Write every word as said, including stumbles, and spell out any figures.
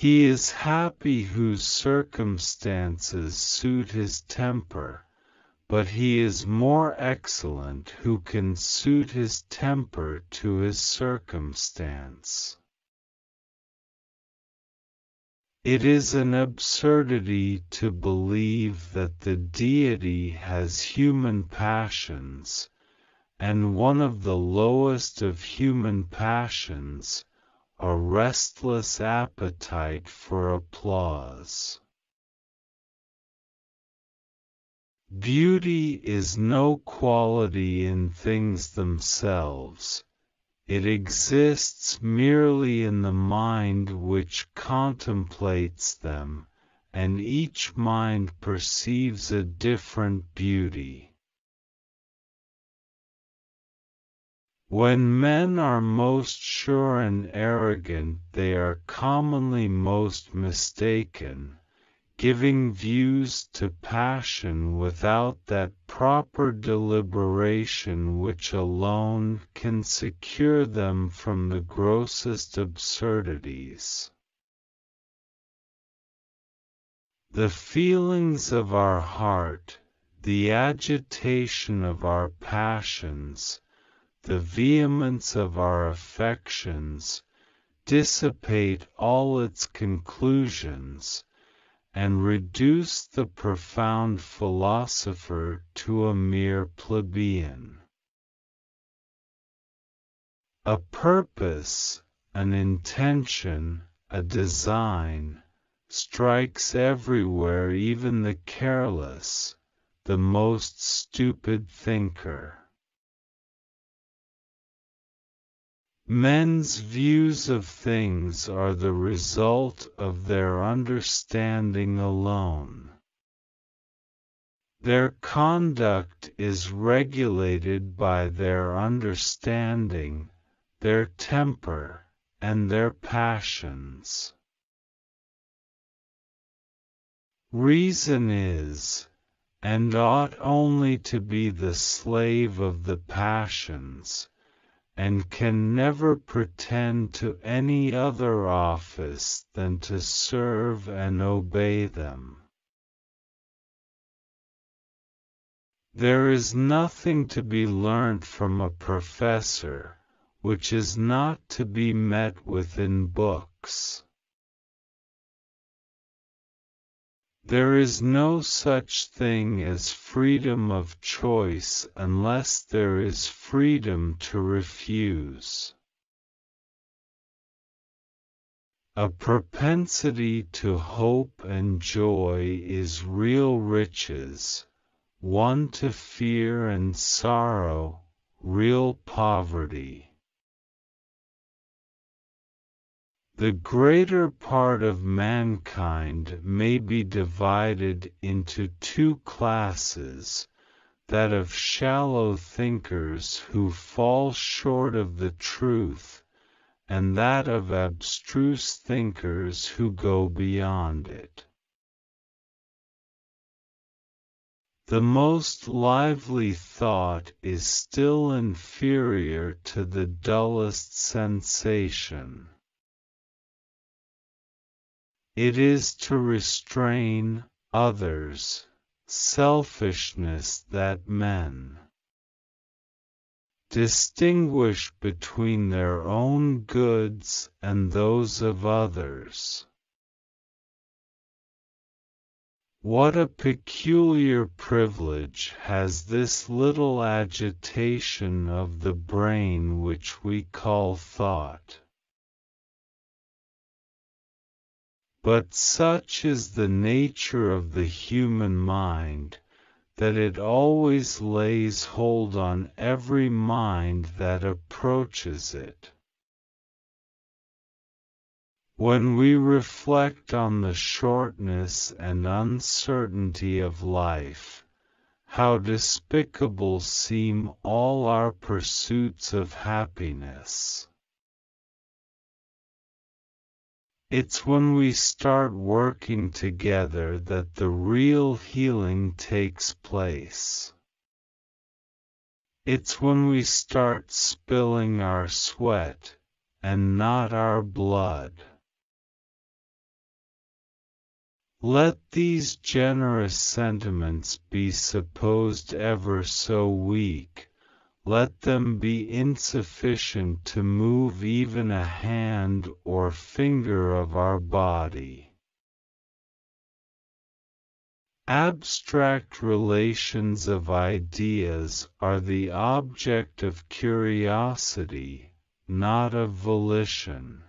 He is happy whose circumstances suit his temper, but he is more excellent who can suit his temper to his circumstance. It is an absurdity to believe that the Deity has human passions, and one of the lowest of human passions, a restless appetite for applause. Beauty is no quality in things themselves. It exists merely in the mind which contemplates them, and each mind perceives a different beauty. When men are most sure and arrogant, they are commonly most mistaken, giving views to passion without that proper deliberation which alone can secure them from the grossest absurdities. The feelings of our heart, the agitation of our passions, the vehemence of our affections, dissipate all its conclusions, and reduce the profound philosopher to a mere plebeian. A purpose, an intention, a design, strikes everywhere even the careless, the most stupid thinker. Men's views of things are the result of their understanding alone. Their conduct is regulated by their understanding, their temper, and their passions. Reason is, and ought only to be, the slave of the passions, and can never pretend to any other office than to serve and obey them. There is nothing to be learnt from a professor, which is not to be met with in books. There is no such thing as freedom of choice unless there is freedom to refuse. A propensity to hope and joy is real riches, one to fear and sorrow, real poverty. The greater part of mankind may be divided into two classes, that of shallow thinkers who fall short of the truth, and that of abstruse thinkers who go beyond it. The most lively thought is still inferior to the dullest sensation. It is to restrain others, selfishness, that men distinguish between their own goods and those of others. What a peculiar privilege has this little agitation of the brain which we call thought! But such is the nature of the human mind, that it always lays hold on every mind that approaches it. When we reflect on the shortness and uncertainty of life, how despicable seem all our pursuits of happiness! It's when we start working together that the real healing takes place. It's when we start spilling our sweat, and not our blood. Let these generous sentiments be supposed ever so weak, let them be insufficient to move even a hand or finger of our body. Abstract relations of ideas are the object of curiosity, not of volition.